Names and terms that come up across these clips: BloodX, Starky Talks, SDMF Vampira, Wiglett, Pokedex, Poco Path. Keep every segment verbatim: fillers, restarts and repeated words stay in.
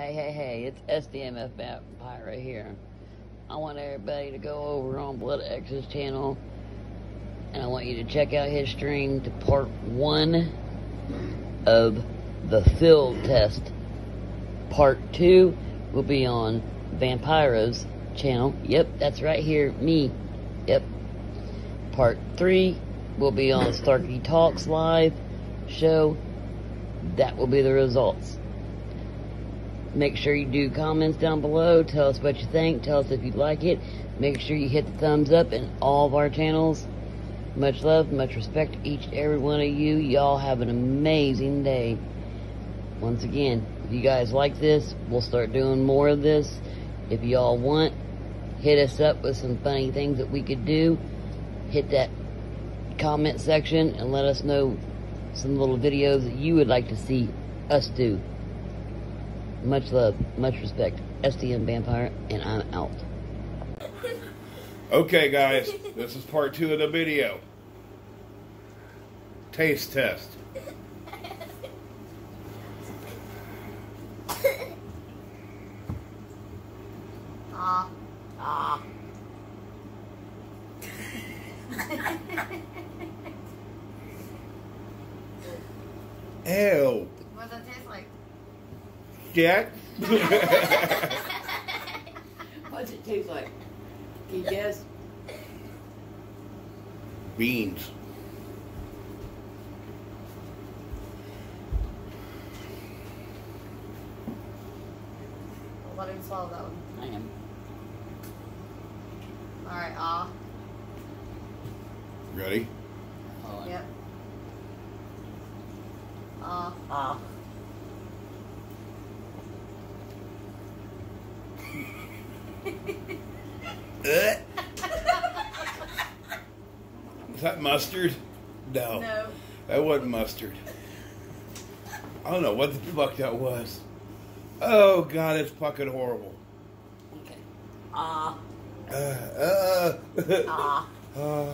Hey, hey, hey, it's S D M F Vampira here. I want everybody to go over on BloodX's channel, and I want you to check out his stream to part one of the field test. Part two will be on Vampira's channel. Yep, that's right here, me. Yep. Part three will be on Starky Talks live show. That will be the results. Make sure you do comments down below. Tell us what you think. Tell us if you like it. Make sure you hit the thumbs up in all of our channels. Much love, much respect to each and every one of you. Y'all have an amazing day. Once again, if you guys like this, we'll start doing more of this. If y'all want, hit us up with some funny things that we could do. Hit that comment section and let us know some little videos that you would like to see us do. Much love, much respect. S D M Vampira, and I'm out. Okay, guys, this is part two of the video. Taste test. Ah, ah. Ew. What does it taste like? Jack? What's it taste like? Can you guess? Beans. I'll let him swallow that one. I am. Alright, ah. Ready? Oh, yep. Ah. Ah. Is that mustard? No. No. That wasn't mustard. I don't know what the fuck that was. Oh, God, it's fucking horrible. Okay. Ah. Uh. Uh. Ah. Uh. Uh.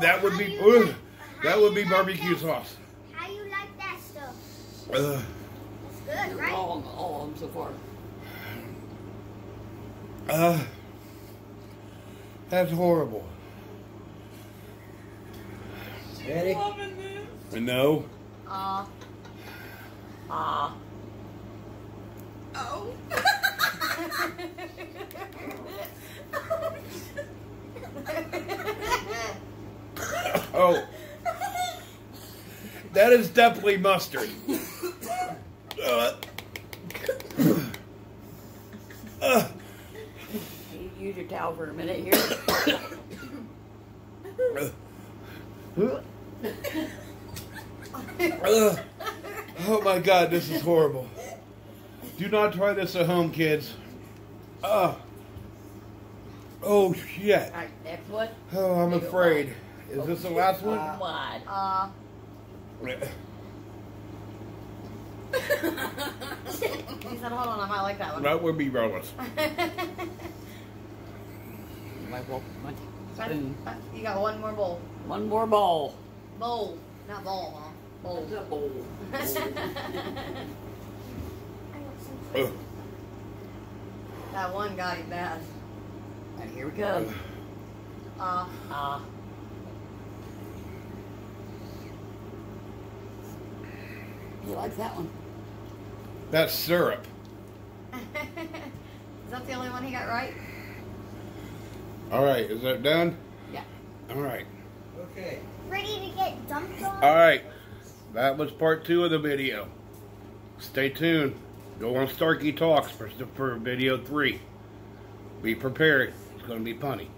That would be uh, that would be barbecue sauce. How you like that stuff? Uh, it's good, right? All, all of them so far. Uh, that's horrible. Ready? No. Ah. Uh, ah. Uh. Oh. Oh, that is definitely mustard. uh, uh. You use your towel for a minute here. uh, uh, oh my God, this is horrible. Do not try this at home, kids. Uh, oh, shit. All right, next one. Oh, I'm afraid. Is this the last one? Uh, he said, hold on, I might like that one. That would be relevant. You got one more bowl. One more bowl. Bowl. Not ball, huh? Bowl. It's a bowl. Bowl. That one got it bad. And here we go. Uh, uh. You like that one? That's syrup. Is that the only one he got right? All right, is that done? Yeah. All right. Okay. Ready to get dumped on? All right, that was part two of the video. Stay tuned. Go on Starky Talks for, for video three. Be prepared. It's going to be punny.